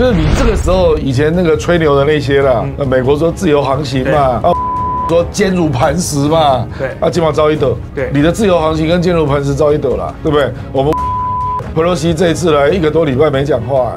就是你这个时候以前那个吹牛的那些啦，美国说自由航行嘛，啊，说坚如磐石嘛，对，啊，今晚遭一斗，对，你的自由航行跟坚如磐石遭一斗啦，对不对？我们 Pelosi 这一次来1个多礼拜没讲话，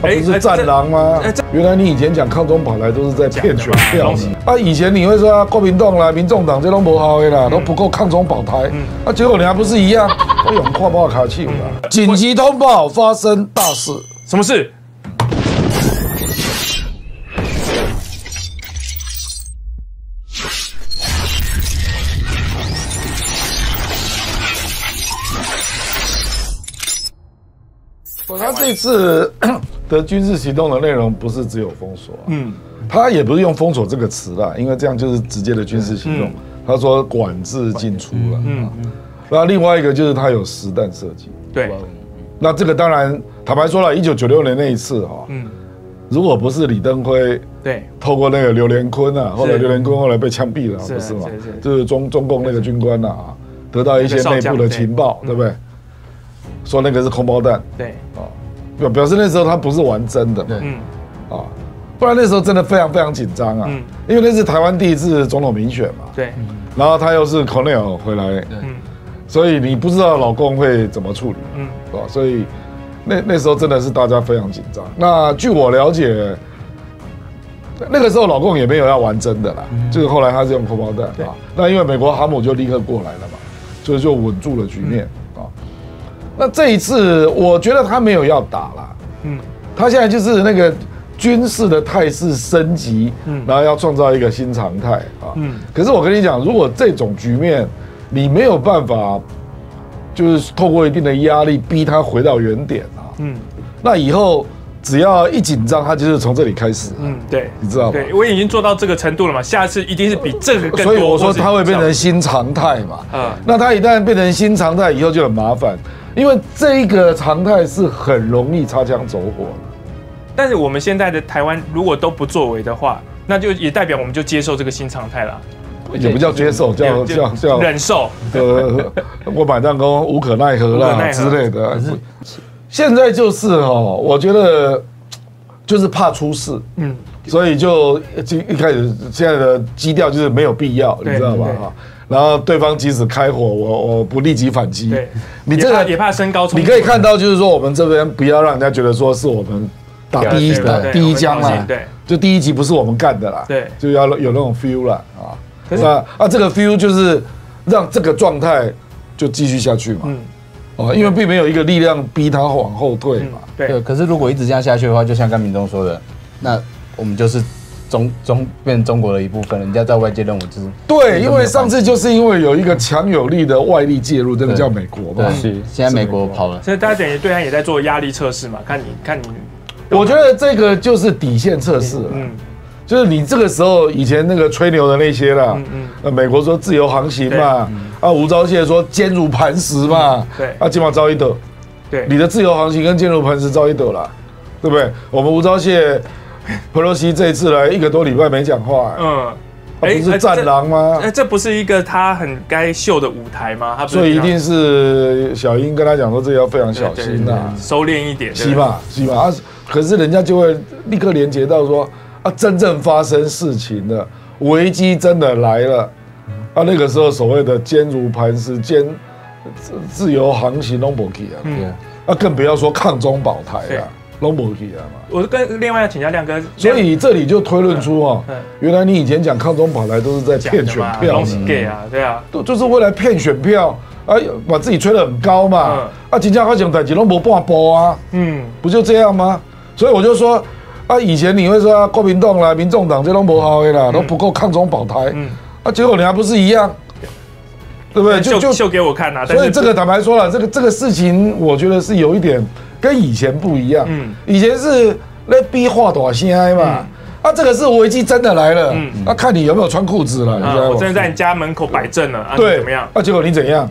不是战狼吗？原来你以前讲抗中保台都是在骗选票，啊，以前你会说啊，国民党啦、民众党这都不好啦，都不够抗中保台，啊，结果你还不是一样，哎呦，跨不卡气了。紧急通报，发生大事，什么事？ 他这次的军事行动的内容不是只有封锁，他也不是用封锁这个词啦，因为这样就是直接的军事行动。他说管制进出了，那另外一个就是他有实弹射击，对。那这个当然坦白说了，1996年那一次哈，如果不是李登辉对透过那个刘连坤啊，后来刘连坤后来被枪毙了，不是嘛？就是中共那个军官啊，得到一些内部的情报，对不对？ 说那个是空包弹，对，啊，表示那时候他不是玩真的，对，啊，不然那时候真的非常非常紧张啊，因为那是台湾第一次总统民选嘛，对，然后他又是 Cornell 回来，所以你不知道老共会怎么处理，啊，所以那时候真的是大家非常紧张。那据我了解，那个时候老共也没有要玩真的啦，就是后来他是用空包弹啊，那因为美国航母就立刻过来了嘛，所以就稳住了局面。 那这一次，我觉得他没有要打啦，他现在就是那个军事的态势升级，然后要创造一个新常态啊，可是我跟你讲，如果这种局面你没有办法，就是透过一定的压力逼他回到原点啊，那以后只要一紧张，他就是从这里开始，对，你知道吗？对，我已经做到这个程度了嘛，下次一定是比这个更多，所以我说他会变成新常态嘛，那他一旦变成新常态以后就很麻烦。 因为这个常态是很容易擦枪走火的，但是我们现在的台湾如果都不作为的话，那就也代表我们就接受这个新常态了，也不叫接受，叫忍受。我买蛋糕无可奈何啦之类的。现在就是哦，我觉得就是怕出事，所以就一开始现在的基调就是没有必要，你知道吧？ 然后对方即使开火，我不立即反击。对，你这个也怕升高冲突。你可以看到，就是说我们这边不要让人家觉得说是我们打第一枪啦，对，就第一集不是我们干的啦，对，就要有那种 feel 啦啊。可是啊，这个 feel 就是让这个状态就继续下去嘛，哦，因为并没有一个力量逼他往后退嘛。对，可是如果一直这样下去的话，就像甘明东说的，那我们就是。 变中国的一部分，人家在外界认为就是对，因为上次就是因为有一个强有力的外力介入，这个叫美国嘛。是，现在美国跑了，所以大家等于对他也在做压力测试嘛，看你。我觉得这个就是底线测试了，就是你这个时候以前那个吹牛的那些啦，美国说自由航行嘛，啊，吴钊燮说坚如磐石嘛，对，啊，今晚遭一斗，对，你的自由航行跟坚如磐石遭一斗啦，对不对？我们吴钊燮。 佩洛西这一次来1个多礼拜没讲话，不是战狼吗？这不是一个他很该秀的舞台吗？他所以一定是小英跟他讲说，这要非常小心呐，收敛一点，是吧？啊，可是人家就会立刻连接到说，啊，真正发生事情了，危机真的来了，啊，那个时候所谓的坚如磐石、自由航行都不去啊，啊，更不要说抗中保台了。 拢无去啊嘛！我跟另外请教亮哥，所以这里就推论出哦，原来你以前讲抗中保台都是在骗选票，对啊，对啊，就是为了骗选票，啊，把自己吹得很高嘛，啊，真正发生代志拢无半步啊，不就这样吗？所以我就说，啊，以前你会说国民党啦、民众党这拢无好的啦，都不够抗中保台，啊，结果你还不是一样，对不对？就给我看啊！所以这个坦白说了，这个事情，我觉得是有一点。 跟以前不一样，以前是那逼话短心哀嘛，啊，这个是危机真的来了，啊，看你有没有穿裤子了，你知道吗？我真的在你家门口摆阵了，对，怎么样？啊，结果你怎样？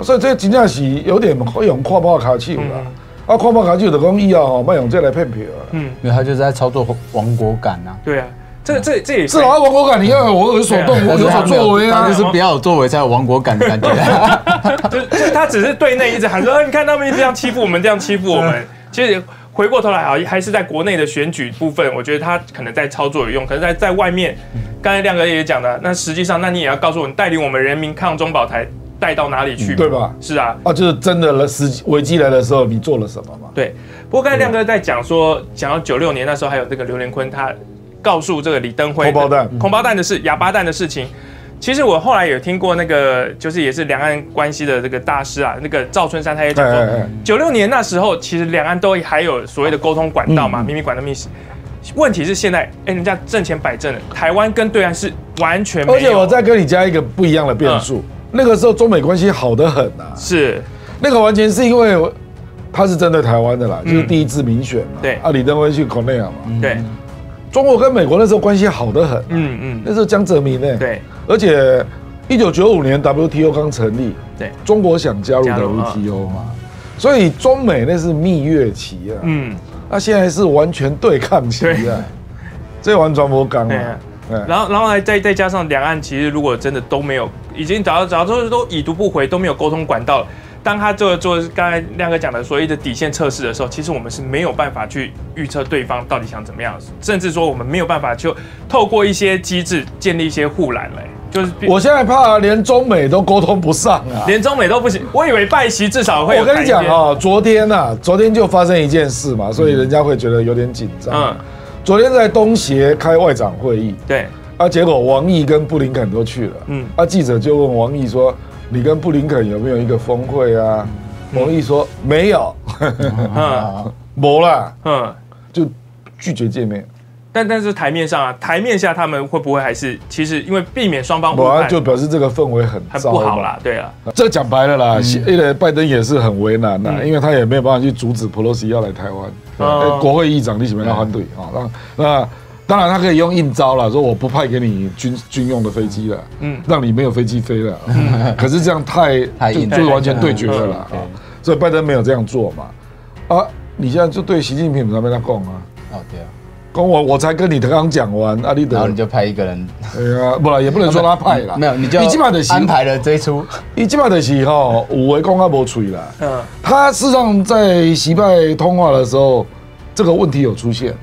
所以这真正是有点用跨包卡手啦，啊，跨包卡手的讲以后卖用这来骗票，因为他就是在操作亡国感呐。对啊，这也是啊，亡国感，你要有所动，有所作为啊，就是不要有作为才有亡国感的感觉。 他只是对内一直喊说：“你看他们这样欺负我们，这样欺负我们。”其实回过头来啊，还是在国内的选举部分，我觉得他可能在操作有用，可是在外面，刚才亮哥也讲了，那实际上，那你也要告诉我，你带领我们人民抗中保台。 带到哪里去？对吧？是啊，啊，就是真的危机来的时候，你做了什么嘛？对。不过刚才亮哥在讲说，讲到96年那时候，还有这个刘连坤，他告诉这个李登辉“空包蛋”的事、哑巴蛋的事情。其实我后来有听过那个，就是也是两岸关系的这个大师啊，那个赵春山他也讲说，96年那时候其实两岸都还有所谓的沟通管道嘛，秘密管道、密使。 问题是现在，哎，人家阵前摆阵了，台湾跟对岸是完全没有。而且我再跟你加一个不一样的变数，那个时候中美关系好得很啊，是那个完全是因为他是针对台湾的啦，就是第一次民选嘛，对啊，李登辉去 Cornell 嘛，对，中国跟美国那时候关系好得很，那时候江泽民呢，对，而且1995年 WTO 刚成立，对，中国想加入 WTO 嘛，所以中美那是蜜月期啊，那现在是完全对抗期啊，这完全没讲了。然后还再加上两岸其实如果真的都没有，已经早都已读不回，都没有沟通管道了。当他做刚才亮哥讲的所谓的底线测试的时候，其实我们是没有办法去预测对方到底想怎么样，甚至说我们没有办法就透过一些机制建立一些护栏嘞。 就是我现在怕连中美都沟通不上啊，连中美都不行。我以为拜习至少会。我跟你讲哦，昨天就发生一件事嘛，所以人家会觉得有点紧张。昨天在东协开外长会议，对啊，结果王毅跟布林肯都去了。啊，记者就问王毅说：“你跟布林肯有没有一个峰会啊？”王毅说：“没有，没啦，就拒绝见面。” 但是台面上啊，台面下他们会不会还是其实因为避免双方误判，就表示这个氛围很不好啦，对啊，这讲白了啦，因为拜登也是很为难啦，因为他也没有办法去阻止 Pelosi 要来台湾，国会议长你喜欢要反对啊，那当然他可以用硬招啦，说我不派给你军用的飞机了，让你没有飞机飞了，可是这样就是完全对决了啦，所以拜登没有这样做嘛，啊，你现在就对习近平那边在讲啊，哦对啊。 我才跟你刚讲完，阿立德，然后你就派一个人，对啊，不然也不能说他派啦，没有，你就安排了这一出，你基本的是吼，五维公阿伯吹啦，他事实上在习拜通话的时候，这个问题有出现，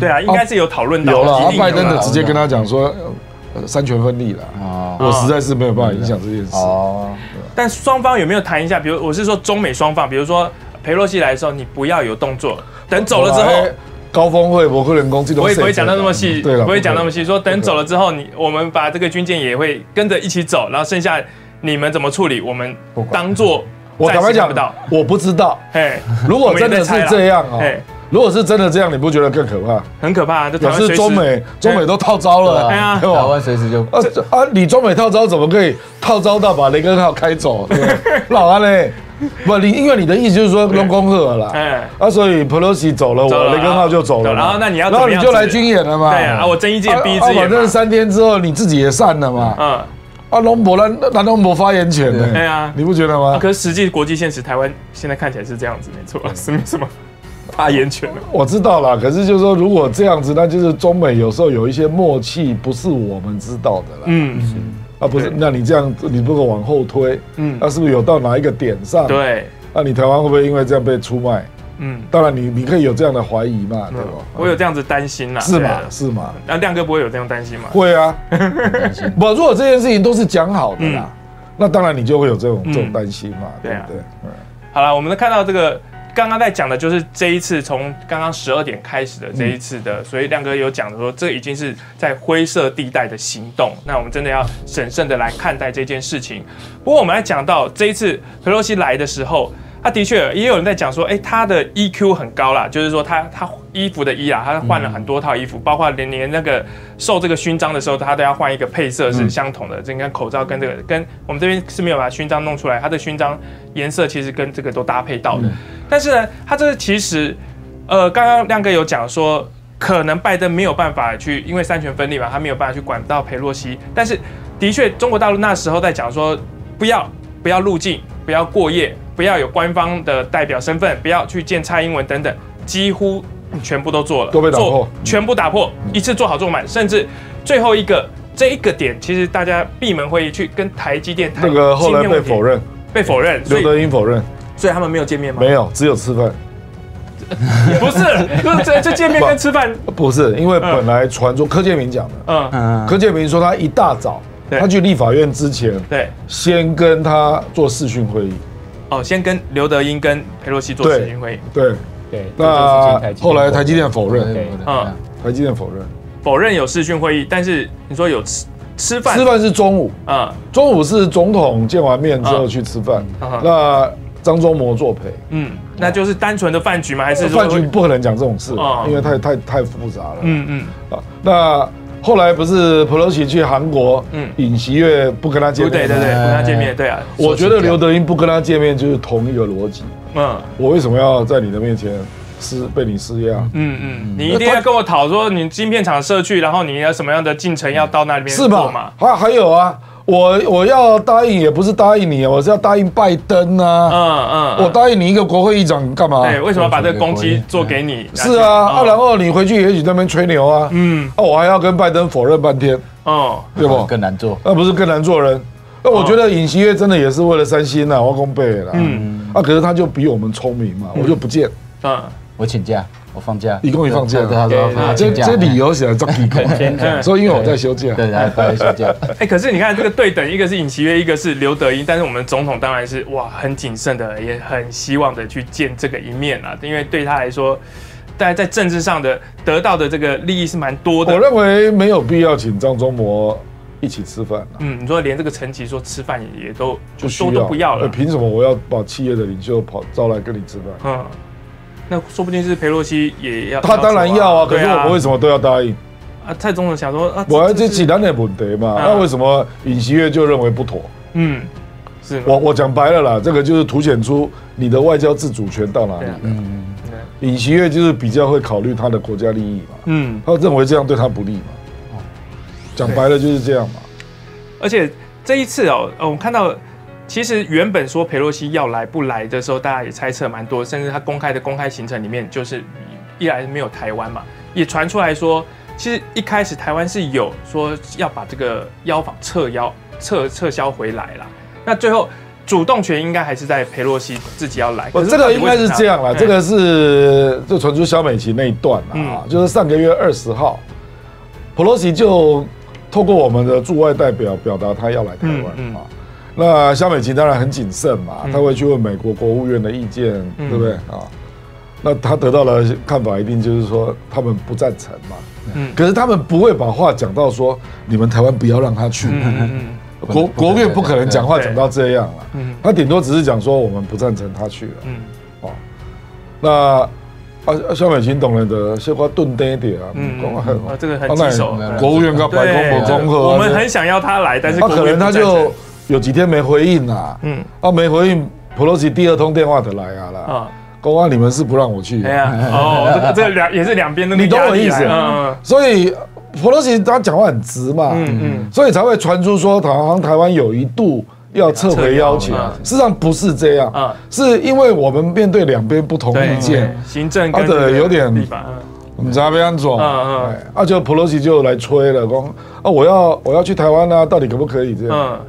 对啊，应该是有讨论到，有了，拜登的直接跟他讲说，三权分立啦，我实在是没有办法影响这件事，但双方有没有谈一下？比如我是说中美双方，比如说裴洛西来的时候，你不要有动作，等走了之后。 高峰会不可能攻击，我也不会讲到那么细，不会讲那么细。说等走了之后，我们把这个军舰也会跟着一起走，然后剩下你们怎么处理，我们当做我坦白讲，我不知道。哎，如果真的是这样啊，如果是真的这样，你不觉得更可怕？很可怕，表示中美都套招了。对啊，台湾随时就你中美套招怎么可以套招到把雷根号开走？老安嘞。 不，因为你的意思就是说龙宫鹤啦，所以 Pelosi 走了，我雷根号就走了，然后那你要，然后你就来军演了嘛，对啊，我睁一只眼闭一只眼，反正3天之后你自己也散了嘛，龙博发言权呢，对啊，你不觉得吗？可是实际国际现实，台湾现在看起来是这样子，没错，是没什么发言权了。我知道啦，可是就是说如果这样子，那就是中美有时候有一些默契，不是我们知道的啦，啊，不是，那你这样，你如果往后推，那是不是有到哪一个点上？对，那你台湾会不会因为这样被出卖？当然你可以有这样的怀疑嘛，对吧？我有这样子担心啦，是嘛是嘛？那亮哥不会有这样担心吗？会啊，不，如果这件事情都是讲好的啦，那当然你就会有这种担心嘛，对不对？好了，我们看到这个刚刚在讲的就是这一次从刚刚12点开始的这一次的，所以亮哥有讲的说，这已经是在灰色地带的行动。那我们真的要审慎的来看待这件事情。不过我们来讲到这一次佩洛西来的时候，他的确也有人在讲说，哎，他的 EQ 很高啦，就是说他衣服的衣啦，他换了很多套衣服，包括连那个受这个勋章的时候，他都要换一个配色是相同的，这跟口罩跟这个跟我们这边是没有把勋章弄出来，他的勋章颜色其实跟这个都搭配到的。 但是呢，他这其实，刚刚亮哥有讲说，可能拜登没有办法去，因为三权分立嘛，他没有办法去管到裴洛西。但是，的确，中国大陆那时候在讲说，不要入境，不要过夜，不要有官方的代表身份，不要去见蔡英文等等，几乎全部都做了，都被打破，全部打破，一次做好做满，甚至最后一个这一个点，其实大家闭门会议去跟台积电谈，这个后来被否认，刘德英否认。 所以他们没有见面吗？没有，只有吃饭。不是，不是这见面跟吃饭不是，因为本来传出柯建铭讲的，柯建铭说他一大早他去立法院之前，对，先跟他做视讯会议，哦，先跟刘德英跟佩洛西做视讯会议，对对，那后来台积电否认，嗯，台积电否认有视讯会议，但是你说有吃饭，吃饭是中午，中午是总统见完面之后去吃饭，那。 张忠谋作陪，嗯，那就是单纯的饭局吗？还是饭局不可能讲这种事，因为太复杂了。那后来不是 Pelosi 去韩国，尹锡悦不跟他见面，对对对，不跟他见面，对啊。我觉得刘德英不跟他见面就是同一个逻辑。我为什么要在你的面前被你施压？你一定要跟我讨说你晶片厂社区，然后你要什么样的进程要到那里面是吧？还有啊。 我要答应也不是答应你，我是要答应拜登啊！我答应你一个国会议长干嘛？对，为什么要把这个攻击做给你？是啊，然后你回去也许在那边吹牛啊，我还要跟拜登否认半天，对不？更难做，那不是更难做人？那我觉得尹锡悦真的也是为了三星啊，挖空背啦，可是他就比我们聪明嘛，我就不见，我请假。 我放假，一共一放假，对，他说这理由写的真奇怪，所以因为我在休假，对，他在休假。哎，可是你看这个对等，一个是尹锡悦，一个是刘德英，但是我们总统当然是哇很谨慎的，也很希望的去见这个一面啊，因为对他来说，大家在政治上的得到的这个利益是蛮多的。我认为没有必要请张忠谋一起吃饭。你说连这个层级说吃饭也都就说都不要了，凭什么我要把企业的领袖招来跟你吃饭？ 那说不定是佩洛西也要，他当然要啊，可是我们为什么都要答应？啊，蔡总统想说啊，我要这简单的问题嘛，那为什么尹锡悦就认为不妥？是我讲白了啦，这个就是凸显出你的外交自主权到哪里。尹锡悦就是比较会考虑他的国家利益嘛，他认为这样对他不利嘛，讲白了就是这样嘛。而且这一次哦，我们看到。 其实原本说佩洛西要来不来的时候，大家也猜测蛮多，甚至他公开行程里面，就是一来没有台湾嘛，也传出来说，其实一开始台湾是有说要把这个邀访撤销回来啦。那最后主动权应该还是在佩洛西自己要来。这个应该是这样啦，这个是就传出萧美琴那一段啦，就是上个月20号，佩洛西就透过我们的驻外代表表达他要来台湾啊。 那萧美琴当然很谨慎嘛，他会去问美国国务院的意见，对不对啊？那他得到的看法一定就是说他们不赞成嘛。可是他们不会把话讲到说你们台湾不要让他去，国务院不可能讲话讲到这样了。他顶多只是讲说我们不赞成他去了。那。 萧美琴懂了的，先把炖淡一点啊。这个很棘手。国务院跟白宫不融合。我们很想要他来，但是可能他就有几天没回应啦。没回应 ，Pelosi 第二通电话就来啊啦。公安你们是不让我去。哎呀，哦，这也是两边的。你懂我意思？所以 Pelosi 他讲话很直嘛，所以才会传出说好像台湾有一度。 要撤回邀请，事实上不是这样，是因为我们面对两边不同意见，行政跟有点你查不安总，就 Pelosi 就来吹了，说啊我要去台湾啊，到底可不可以这样？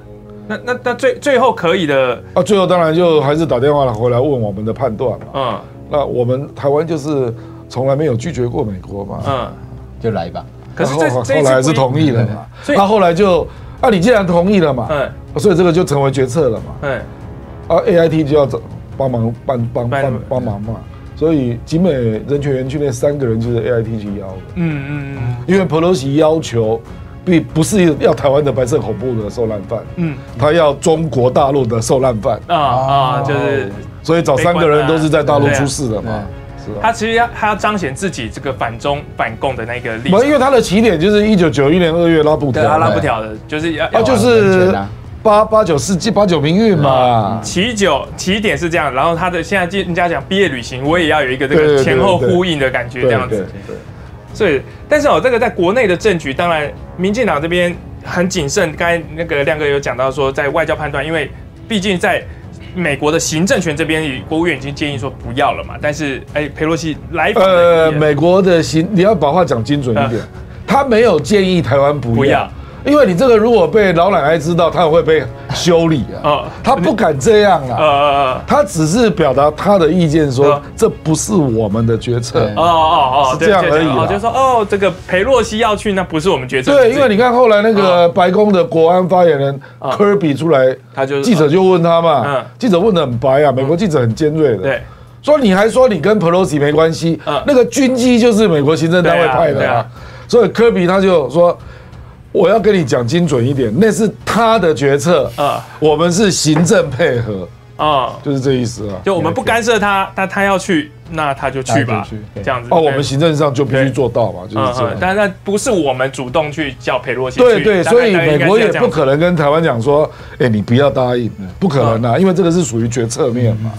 那最后可以的啊，最后当然就还是打电话回来问我们的判断嘛，那我们台湾就是从来没有拒绝过美国嘛，就来吧，可是后来还是同意了嘛，那后来就。 啊，你既然同意了嘛，所以这个就成为决策了嘛，AIT 就要帮忙嘛，所以集美人权园区那3个人就是 AIT 去邀的，因为 Pelosi 要求不是要台湾的白色恐怖的受难犯，他要中国大陆的受难犯就是，所以找3个人都是在大陆出事的嘛。 他其实他要彰显自己这个反中反共的那个立场，因为他的起点就是1991年2月拉布条，拉布条的就是就是89世纪89民运嘛，起点是这样，然后他的现在人家讲毕业旅行，我也要有一个这个前后呼应的感觉这样子，所以但是这个在国内的政局，当然民进党这边很谨慎，刚才那个亮哥有讲到说在外交判断，因为毕竟在。 美国的行政权这边，国务院已经建议说不要了嘛，但是佩洛西来访，美国的你要把话讲精准一点，他没有建议台湾不要，因为你这个如果被老奶奶知道，她会被修理啊。她不敢这样啊。她只是表达她的意见，说这不是我们的决策。是这样而已。就说哦，这个裴洛西要去，那不是我们决策。对，因为你看后来那个白宫的国安发言人科比出来，记者就问他嘛，记者问得很白啊，美国记者很尖锐的。对。说你还说你跟 Pelosi 没关系，那个军机就是美国行政单位派的啊，所以科比他就说，我要跟你讲精准一点，那是他的决策啊，我们是行政配合啊，就是这意思啊，就我们不干涉他，但他要去。那他就去吧，这样子哦。我们行政上就必须做到嘛，就是这样。但那不是我们主动去叫裴洛西去。对对，所以美国也不可能跟台湾讲说，哎，你不要答应，不可能啊，因为这个是属于决策面嘛。